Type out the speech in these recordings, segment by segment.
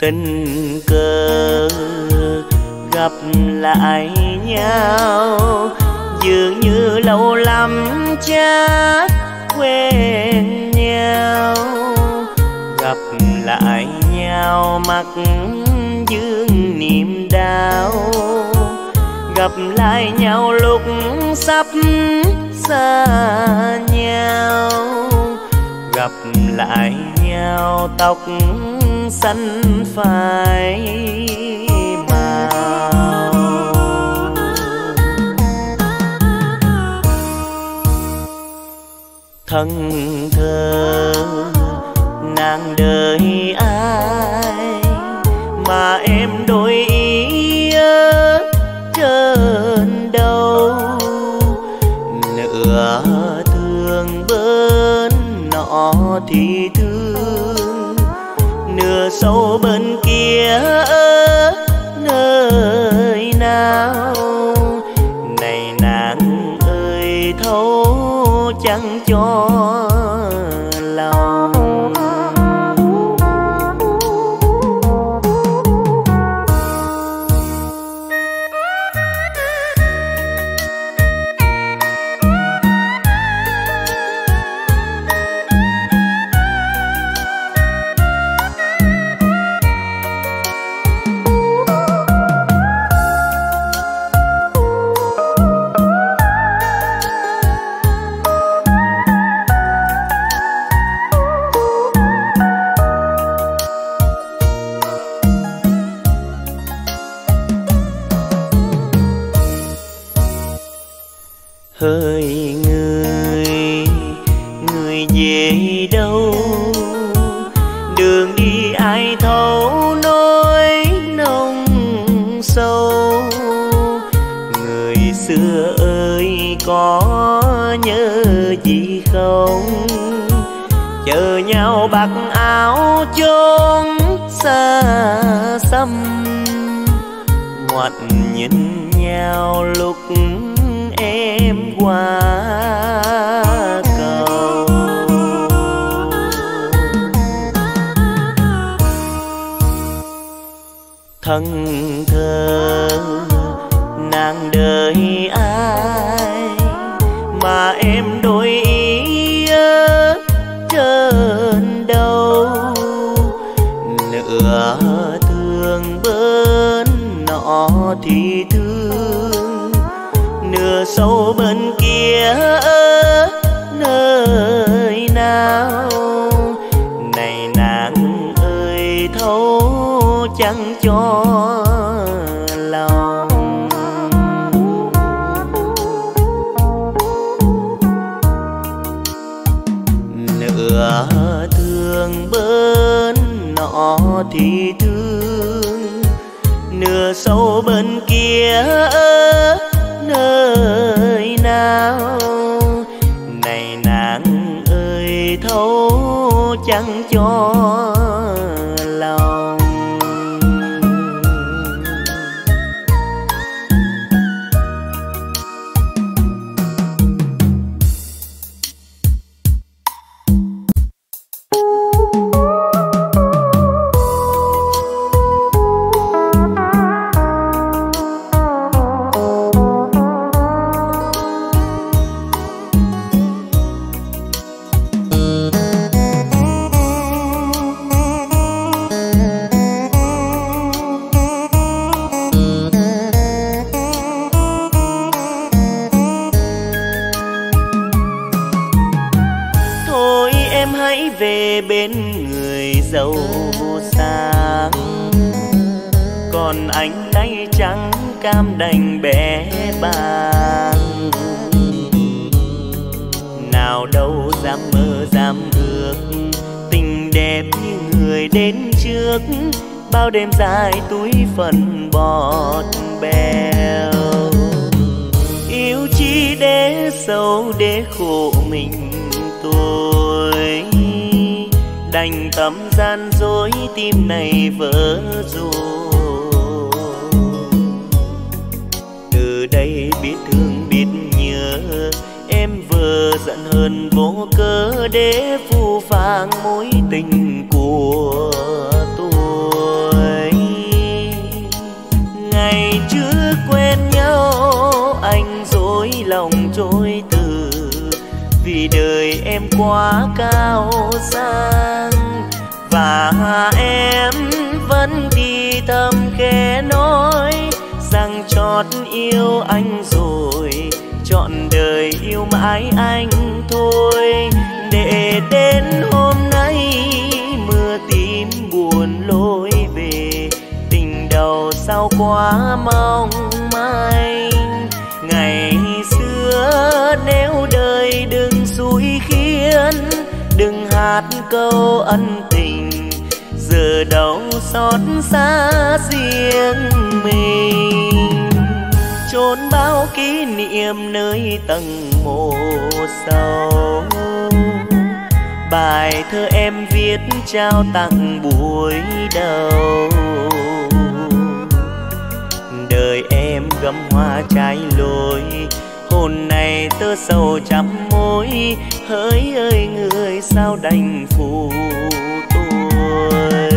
tình cờ gặp lại nhau dường như lâu lắm chả quen nhau, gặp lại nhau mắt dương niềm đau, gặp lại nhau lúc sắp xa nhau, gặp lại nhau tóc xanh phai màu. Thân thơ nàng đời ai mà em đổi ý ở trên đâu, nửa thương bên nọ thì thương, nửa sâu bên kia ở nơi nào. Này nàng ơi thấu chẳng cho lòng, hỡi người, người về đâu, đường đi ai thấu nỗi nồng sâu. Người xưa ơi có nhớ gì không, chờ nhau mặc áo chốn xa xăm, ngoặt nhìn nhau lúc em qua cầu. Thân thơ nàng đời ai mà em đổi ý ở trên đâu, nửa thương bên nọ thì thương, nửa sâu bên kia ở nơi nào. Này nàng ơi thấu chẳng cho lòng, nửa thương bên nọ thì thương, nửa sâu bên kia ở nơi nào. Này nàng ơi thấu chẳng cho lòng, cam đành bé bàng, nào đâu dám mơ dám ước tình đẹp như người đến trước. Bao đêm dài túi phần bọt bèo, yêu chi để sâu để khổ mình tôi, đành tâm gian dối tim này vỡ rồi. Đây biết thương biết nhớ em vừa giận hờn vô cớ để phũ phàng mối tình của tôi. rồi. Ngày chưa quen nhau anh dối lòng chối từ, vì đời em quá cao sang và em vẫn thì thầm khẽ nói rằng chót yêu anh rồi, chọn đời yêu mãi anh thôi. Để đến hôm nay mưa tím buồn lối về, tình đầu sao quá mong manh. Ngày xưa nếu đời đừng xui khiến, đừng hát câu ân tình, giờ đâu xót xa riêng mình. Trốn bao kỷ niệm nơi tầng mồ sâu, bài thơ em viết trao tặng buổi đầu. Đời em gấm hoa trái lối, hồn này tơ sầu chấm môi. Hỡi ơi người sao đành phụ tôi.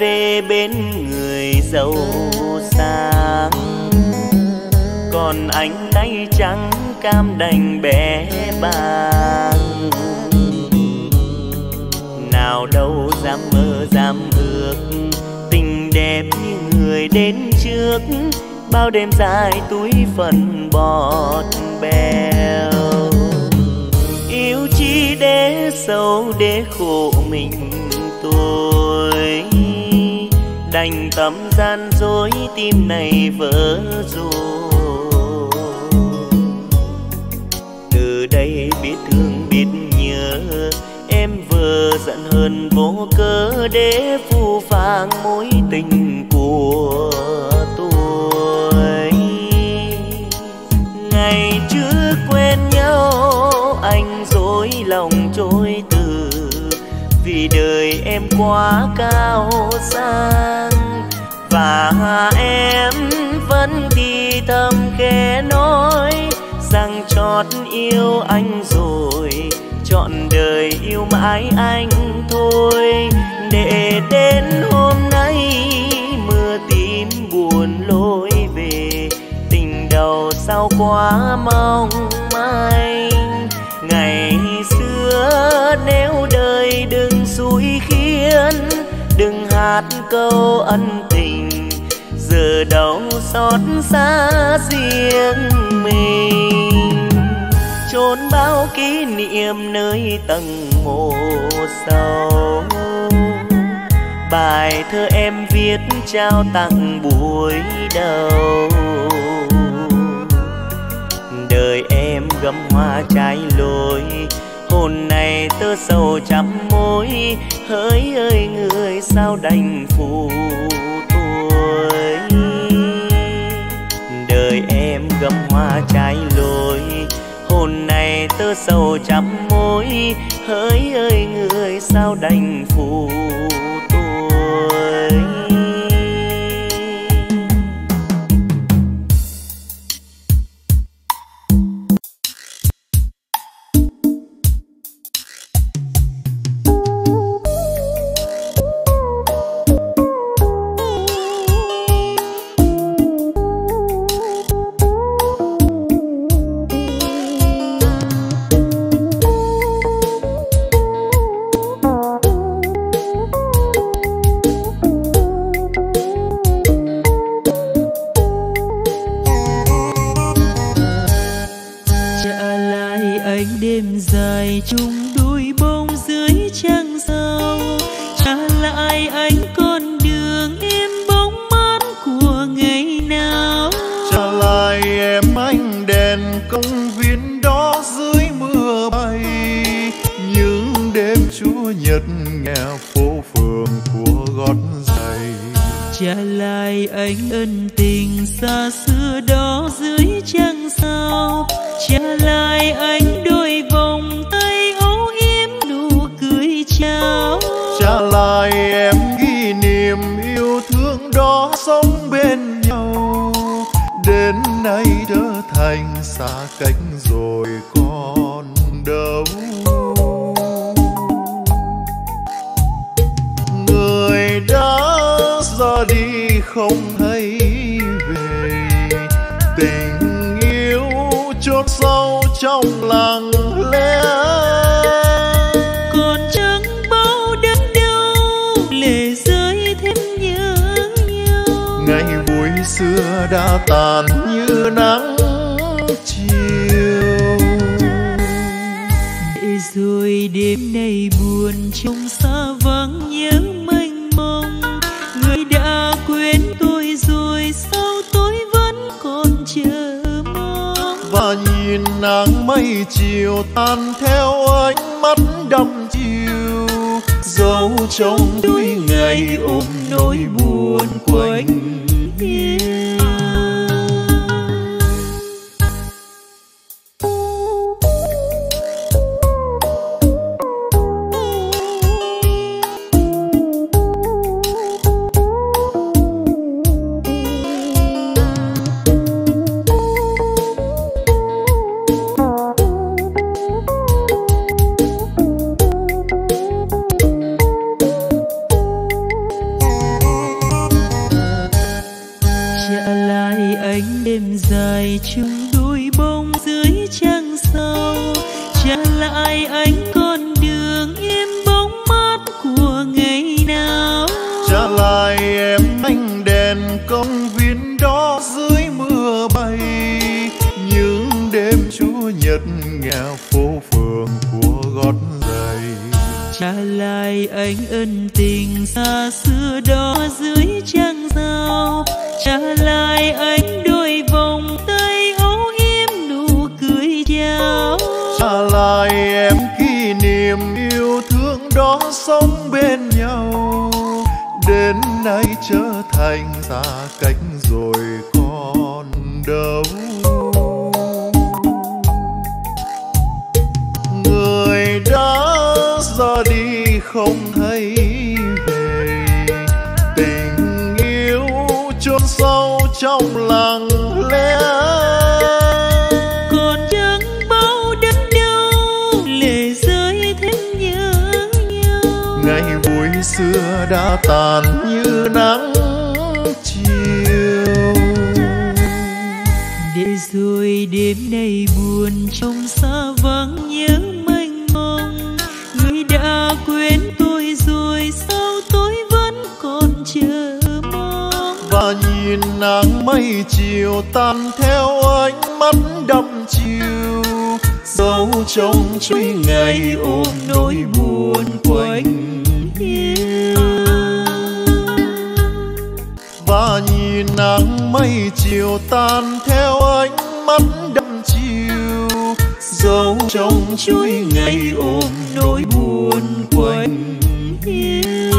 Về bên người giàu sang, còn anh nay chẳng cam đành bé bàng. Nào đâu dám mơ dám ước, tình đẹp như người đến trước. Bao đêm dài túi phần bọt bèo, yêu chi để sâu để khổ mình tôi. Đành tâm gian dối tim này vỡ rồi. Từ đây biết thương biết nhớ, em vừa giận hơn vô cớ để phù phàng mối tình của tôi. Ngày chưa quen nhau anh dối lòng trôi từ, vì đời em quá cao sang và em vẫn thì thầm khẽ nói rằng chót yêu anh rồi, chọn đời yêu mãi anh thôi. Để đến hôm nay mưa tím buồn lối về, tình đầu sao quá mong manh. Ngày xưa nếu đời đừng xui khiến, đừng hát câu ân tình, giờ đâu xót xa riêng mình. Trốn bao kỷ niệm nơi tầng mồ sâu, bài thơ em viết trao tặng buổi đầu. Đời em gấm hoa trái lối, hồn này tơ sầu chấm môi. Hỡi ơi người sao đành phụ tôi. Đời em gấm hoa trái lối, hồn này tơ sầu chấm môi. Hỡi ơi người sao đành phụ tôi. Nhật nghe phố phường của gót Trả lại anh ân tình xa xưa đó dưới trăng sao. Trả lại anh đôi vòng tay âu yếm nụ cười chào. Trả lại em ghi niềm yêu thương đó sống bên nhau. Đến nay trở thành xa cách rồi còn đâu. Người đã ra đi không thấy về, tình yêu chốt sâu trong lặng lẽ. Còn chẳng bao đớn đau, lệ rơi thêm nhớ nhau. Ngày vui xưa đã tàn như nắng chiều. Để rồi đêm nay buồn trong xa vắng nhớ mênh mông. Người đã quên tôi rồi sao tôi vẫn còn chờ mong. Và nhìn nắng mây chiều tan theo ánh mắt đăm chiều. Dấu trong túi ngày ôm nỗi buồn quanh hiên. Chung đôi bông dưới trăng sao. Trả lại anh con đường im bóng mát của ngày nào. Trả lại em ánh đèn công viên đó dưới mưa bay. Những đêm Chủ nhật nghèo phố phường của gót giày. Trả lại anh ân tình xa xưa đó dưới trăng sao. Trả lại anh đôi vòng tay âu yếm nụ cười chào. Trả lại em kỷ niệm yêu thương đó sống bên nhau. Đến nay trở thành xa cách rồi còn đâu. Người đã ra đi không thấy về, tình yêu chôn sâu trong lặng lẽ. Còn chẳng bao đớn đau, lệ rơi thêm nhớ nhau. Ngày vui xưa đã tàn như nắng chiều. Để rồi đêm nay buồn trong xa vắng nhớ mênh mông. Người đã quên tôi rồi sao tôi vẫn còn chờ mong. Và nhìn nắng mây chiều tan theo ánh mắt đăm chiều. Dấu trong chuỗi ngày ôm nỗi buồn quanh hiên. Và nhìn nắng mây chiều tan theo ánh mắt đăm chiều. Dấu trong chuỗi ngày ôm nỗi buồn quanh hiên.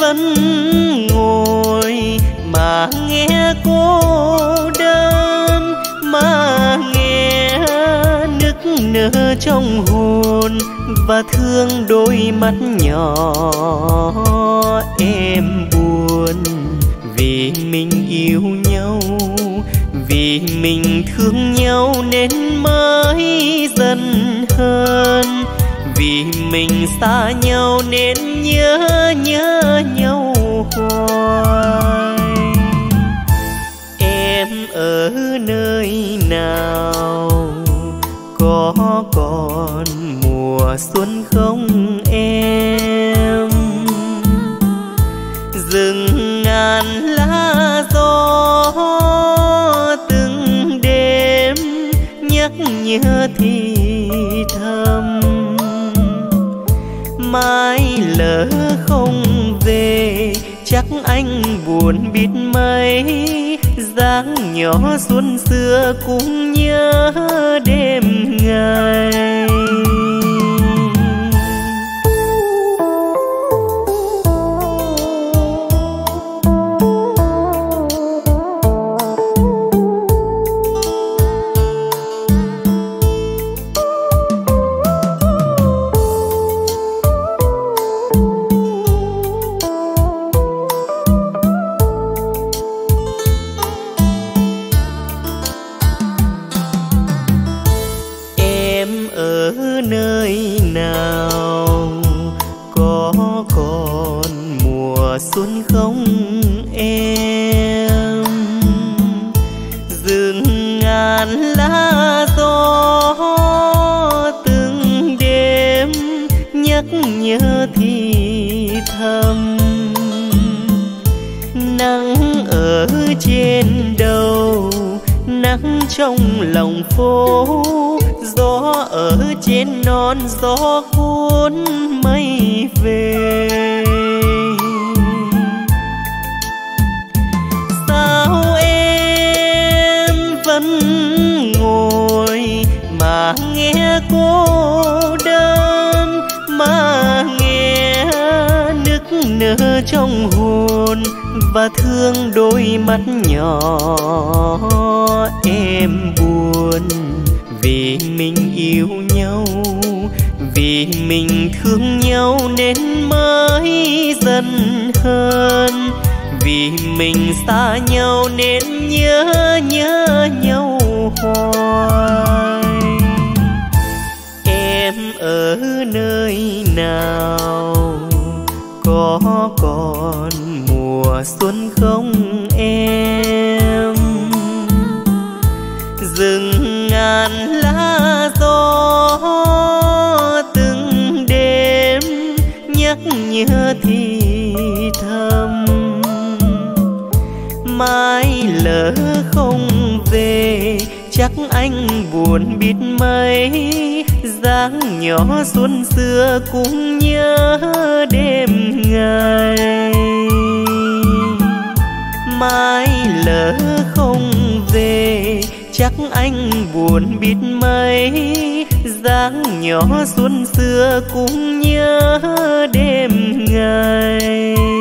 Hãy trong hồn và thương đôi mắt nhỏ em buồn. Vì mình yêu nhau, vì mình thương nhau nên mới dần hơn, vì mình xa nhau nên nhớ nhau hoài. Em ở nơi nào, có còn mùa xuân không em? Rừng ngàn lá gió từng đêm nhắc nhớ thì thầm, mai lỡ không về chắc anh buồn biết mấy. Dáng nhỏ xuân xưa cũng nhớ đêm ngày. Xuân không em, rừng ngàn lá gió từng đêm nhắc nhớ thì thầm, nắng ở trên đầu, nắng trong lòng phố, gió ở trên non, gió cuốn mây về. Ngồi mà nghe cô đơn, mà nghe nức nở trong hồn và thương đôi mắt nhỏ em buồn. Vì mình yêu nhau, vì mình thương nhau nên mới dần hơn, vì mình xa nhau nên nhớ nhau hoài. Em ở nơi nào, có còn mùa xuân không em? Rừng ngàn lá gió từng đêm nhắc nhớ thì thầm, mai lỡ không về chắc anh buồn biết mấy. Dáng nhỏ xuân xưa cũng nhớ đêm ngày, mai lỡ không về chắc anh buồn biết mấy. Dáng nhỏ xuân xưa cũng nhớ đêm ngày.